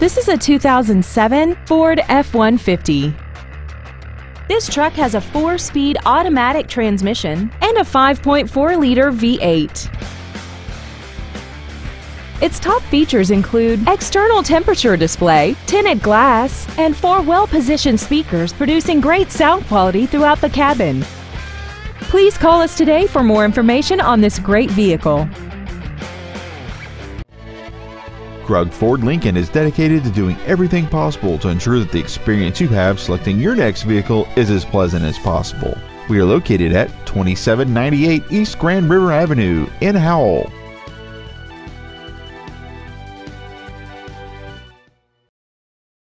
This is a 2007 Ford F-150. This truck has a 4-speed automatic transmission and a 5.4-liter V8. Its top features include external temperature display, tinted glass, and 4 well-positioned speakers producing great sound quality throughout the cabin. Please call us today for more information on this great vehicle. Krug Ford Lincoln is dedicated to doing everything possible to ensure that the experience you have selecting your next vehicle is as pleasant as possible. We are located at 2798 East Grand River Avenue in Howell.